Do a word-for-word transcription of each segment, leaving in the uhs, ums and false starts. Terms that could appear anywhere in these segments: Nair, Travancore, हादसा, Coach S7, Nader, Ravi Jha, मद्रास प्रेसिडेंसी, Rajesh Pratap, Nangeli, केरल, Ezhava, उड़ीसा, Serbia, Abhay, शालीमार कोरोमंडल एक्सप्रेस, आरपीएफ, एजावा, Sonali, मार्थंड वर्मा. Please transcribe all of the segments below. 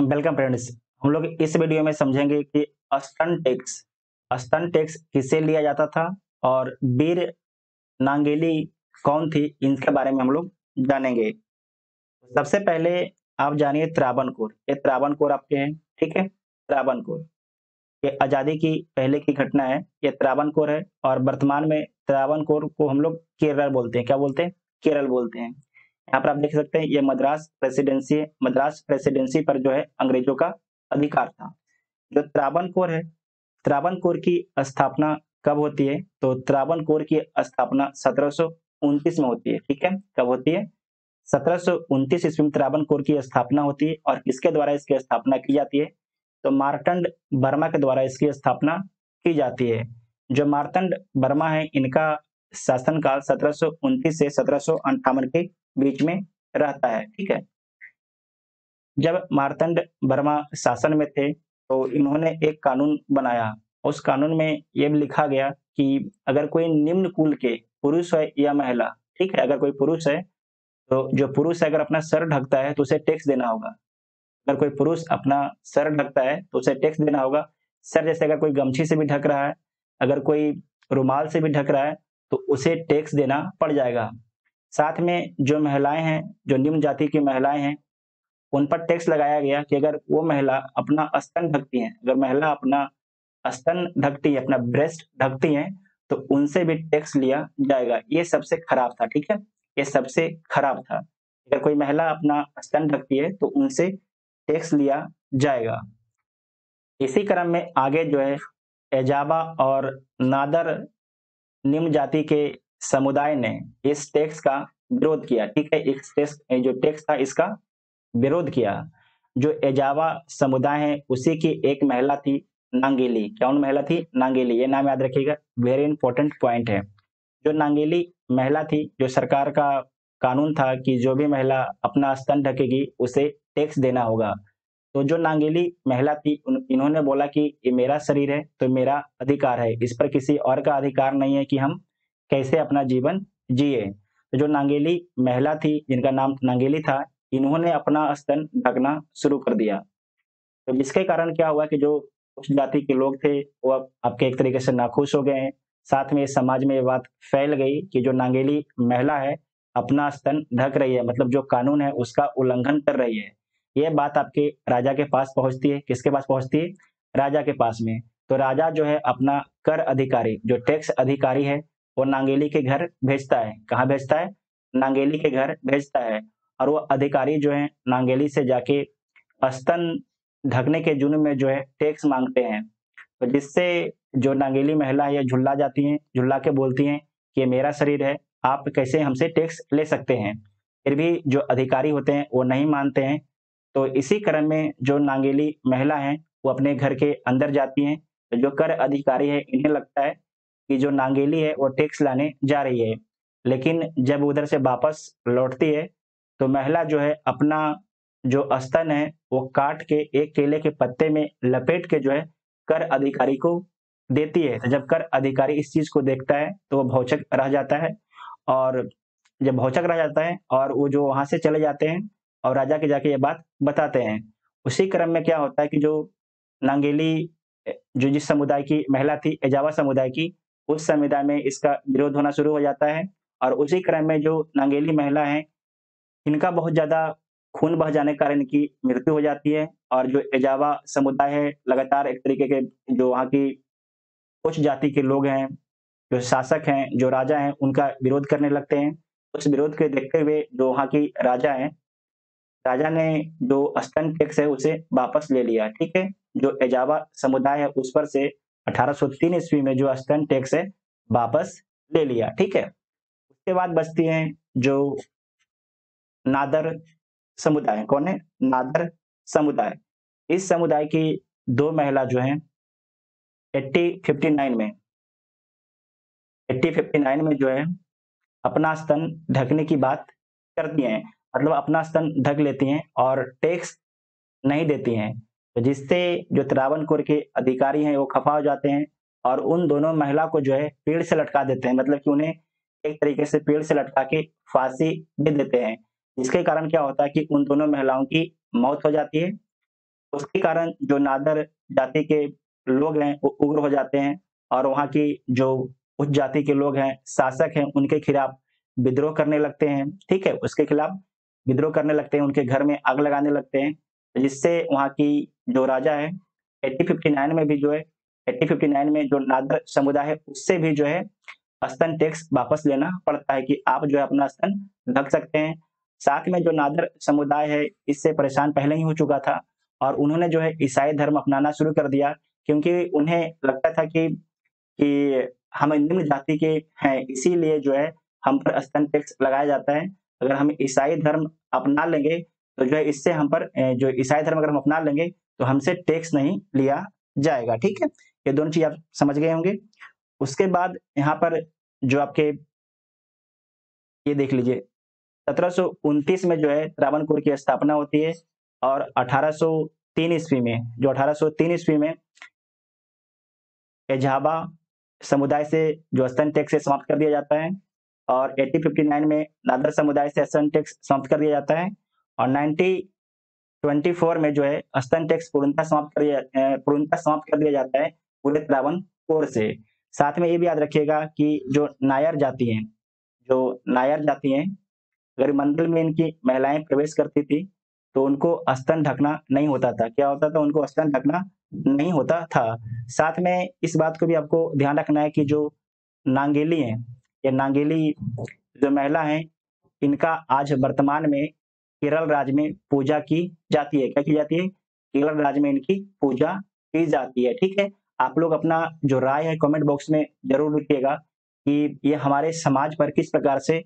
Welcome friends, हम लोग इस वीडियो में समझेंगे कि अस्तन टैक्स अस्तन टैक्स किसे लिया जाता था और वीर नांगेली कौन थी, इनके बारे में हम लोग जानेंगे। सबसे पहले आप जानिए त्रावणकोर। ये त्रावणकोर आपके हैं, ठीक है। त्रावणकोर ये आज़ादी की पहले की घटना है। ये त्रावणकोर है और वर्तमान में त्रावणकोर को हम लोग केरल बोलते हैं। क्या बोलते हैं? केरल बोलते हैं। यहाँ पर आप देख सकते हैं ये मद्रास प्रेसिडेंसी है। मद्रास प्रेसिडेंसी पर जो है अंग्रेजों का अधिकार था। जो त्रावणकोर है, त्रावणकोर की स्थापना कब होती है? तो त्रावणकोर की स्थापना सत्रह सौ उनतीस में होती है, ठीक है। कब होती है? सत्रह सौ उनतीस ईस्वी में त्रावणकोर की स्थापना होती है। और किसके द्वारा इसकी स्थापना की जाती है? तो मार्थंड वर्मा के द्वारा इसकी स्थापना की जाती है। जो मार्थंड वर्मा है, इनका शासनकाल सत्रह सौ उनतीस से सत्रह सौ अंठावन के बीच में रहता है, ठीक है। जब मार्थंड वर्मा शासन में थे तो इन्होंने एक कानून बनाया। उस कानून में यह लिखा गया कि अगर कोई निम्न कुल के पुरुष है या महिला, ठीक है, अगर कोई पुरुष है तो जो पुरुष अगर अपना सर ढकता है तो उसे टैक्स देना होगा। अगर कोई पुरुष अपना सर ढकता है तो उसे टैक्स देना होगा। सर जैसे अगर कोई गमछी से भी ढक रहा है, अगर कोई रुमाल से भी ढक रहा है तो उसे टैक्स देना पड़ जाएगा। साथ में जो महिलाएं हैं, जो निम्न जाति की महिलाएं हैं, उन पर टैक्स लगाया गया कि अगर वो महिला अपना स्तन ढकती हैं, अगर महिला अपना स्तन ढकती है, अपना ब्रेस्ट ढकती हैं, तो उनसे भी टैक्स लिया जाएगा। ये सबसे खराब था, ठीक है, ये सबसे खराब था। अगर कोई महिला अपना स्तन ढकती है तो उनसे टैक्स लिया जाएगा। इसी क्रम में आगे जो है एजावा और नादर निम्न जाति के समुदाय ने इस टैक्स का विरोध किया, ठीक है। इस टैक्स जो टैक्स था इसका विरोध किया। जो एजावा समुदाय है उसी की एक महिला थी नांगेली। कौन महिला थी? नांगेली। ये नाम याद रखिएगा, वेरी इंपॉर्टेंट पॉइंट है। जो नांगेली महिला थी, जो सरकार का कानून था कि जो भी महिला अपना स्तन ढकेगी उसे टैक्स देना होगा, तो जो नांगेली महिला थी इन्होंने बोला कि ये मेरा शरीर है तो मेरा अधिकार है, इस पर किसी और का अधिकार नहीं है कि हम कैसे अपना जीवन जिए। तो जो नांगेली महिला थी, जिनका नाम नांगेली था, इन्होंने अपना स्तन ढकना शुरू कर दिया। तो जिसके कारण क्या हुआ कि जो उच्च जाति के लोग थे वो अब आपके एक तरीके से नाखुश हो गए हैं। साथ में समाज में ये बात फैल गई कि जो नांगेली महिला है अपना स्तन ढक रही है, मतलब जो कानून है उसका उल्लंघन कर रही है। ये बात आपके राजा के पास पहुंचती है। किसके पास पहुंचती है? राजा के पास में। तो राजा जो है अपना कर अधिकारी, जो टैक्स अधिकारी है, वो नांगेली के घर भेजता है। कहाँ भेजता है? नांगेली के घर भेजता है। और वो अधिकारी जो है नांगेली से जाके स्तन ढकने के जुर्म में जो है टैक्स मांगते हैं। तो जिससे जो नांगेली महिला ये झुल्ला जाती हैं, झुल्ला के बोलती हैं कि ये मेरा शरीर है, आप कैसे हमसे टैक्स ले सकते हैं। फिर भी जो अधिकारी होते हैं वो नहीं मानते हैं। तो इसी क्रम में जो नांगेली महिला हैं वो अपने घर के अंदर जाती हैं। तो जो कर अधिकारी है इन्हें लगता है कि जो नांगेली है वो टैक्स लाने जा रही है, लेकिन जब उधर से वापस लौटती है तो महिला जो है अपना जो स्तन है वो काट के एक केले के पत्ते में लपेट के जो है कर अधिकारी को देती है। तो जब कर अधिकारी इस चीज को देखता है तो वो भौचक रह जाता है। और जब भौचक रह जाता है और वो जो वहां से चले जाते हैं और राजा के जाके ये बात बताते हैं। उसी क्रम में क्या होता है कि जो नांगेली जो जिस समुदाय की महिला थी, एजावा समुदाय की, उस समुदाय में इसका विरोध होना शुरू हो जाता है। और उसी क्रम में जो नांगेली महिला है इनका बहुत ज्यादा खून बह जाने के कारण इनकी मृत्यु हो जाती है। और जो एजावा समुदाय है लगातार एक तरीके के जो वहाँ की उच्च जाति के लोग हैं, जो शासक हैं, जो राजा हैं, उनका विरोध करने लगते हैं। उस विरोध के देखते हुए जो वहाँ की राजा है, राजा ने जो स्तन टैक्स है उसे वापस ले लिया, ठीक है। जो एजावा समुदाय है उस पर से अठारह सौ तीन ईस्वी में जो स्तन टैक्स है वापस ले लिया, ठीक है। उसके बाद बचती हैं जो नादर समुदाय। कौन है? नादर समुदाय। इस समुदाय की दो महिला जो हैं एट्टी फिफ्टी नाइन में एट्टी फिफ्टी नाइन में जो है अपना स्तन ढकने की बात करती हैं, मतलब अपना स्तन ढक लेती हैं और टैक्स नहीं देती हैं। तो जिससे जो त्रावणकोर के अधिकारी हैं वो खफा हो जाते हैं और उन दोनों महिला को जो है पेड़ से लटका देते हैं, मतलब कि उन्हें एक तरीके से पेड़ से लटका के फांसी दे देते हैं। इसके कारण क्या होता है कि उन दोनों महिलाओं की मौत हो जाती है। उसके कारण जो नादर जाति के लोग हैं वो उग्र हो जाते हैं और वहाँ की जो उच्च जाति के लोग हैं, शासक हैं, उनके खिलाफ विद्रोह करने लगते हैं। ठीक है, उसके खिलाफ विद्रोह करने लगते हैं, उनके घर में आग लगाने लगते हैं, जिससे वहाँ की जो राजा है एटीन फिफ्टी नाइन में भी जो है एटीन फिफ्टी नाइन में जो नादर समुदाय है उससे भी जो है स्तन टैक्स वापस लेना पड़ता है कि आप जो है अपना स्तन ढक सकते हैं। साथ में जो नादर समुदाय है इससे परेशान पहले ही हो चुका था और उन्होंने जो है ईसाई धर्म अपनाना शुरू कर दिया, क्योंकि उन्हें लगता था कि कि हम निम्न जाति के हैं, इसीलिए जो है हम पर स्तन टैक्स लगाया जाता है। अगर हम ईसाई धर्म अपना लेंगे तो जो है इससे हम पर जो ईसाई धर्म अगर हम अपना लेंगे तो हमसे टैक्स नहीं लिया जाएगा। ठीक है, ये दोनों चीज आप समझ गए होंगे। उसके बाद यहाँ पर जो आपके ये देख लीजिए सत्रह सौ उनतीस में जो है त्रावणकोर की स्थापना होती है और अठारह सौ तीन ईस्वी में जो अठारह सौ तीन ईस्वी में एझावा समुदाय से जो स्तन टैक्स से समाप्त कर दिया जाता है और एटीन फिफ्टी नाइन में नादर समुदाय से स्तन टैक्स समाप्त कर दिया जाता है और नाइनटीन ट्वेंटी फोर में जो है स्तन टैक्स पूर्णतः समाप्त कर पूर्णतः समाप्त कर दिया जाता है पूरे त्रावणकोर से। साथ में ये भी याद रखिएगा कि जो नायर जाति हैं जो नायर जाति हैं गरीब मंडल में इनकी महिलाएं प्रवेश करती थी तो उनको स्तन ढकना नहीं होता था। क्या होता था? उनको स्तन ढकना नहीं होता था। साथ में इस बात को भी आपको ध्यान रखना है कि जो नांगेली हैं या नांगेली जो महिला हैं इनका आज वर्तमान में केरल राज्य में पूजा की जाती है। क्या की जाती है? केरल राज्य में इनकी पूजा की जाती है। ठीक है, आप लोग अपना जो राय है कमेंट बॉक्स में जरूर लिखिएगा कि ये हमारे समाज पर किस प्रकार से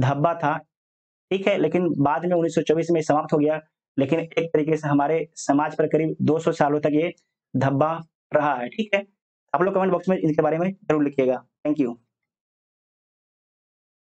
धब्बा था। ठीक है, लेकिन बाद में उन्नीस सौ चौबीस में समाप्त हो गया, लेकिन एक तरीके से हमारे समाज पर करीब दो सौ सालों तक ये धब्बा रहा है। ठीक है, आप लोग कमेंट बॉक्स में इनके बारे में जरूर लिखिएगा। Thank you.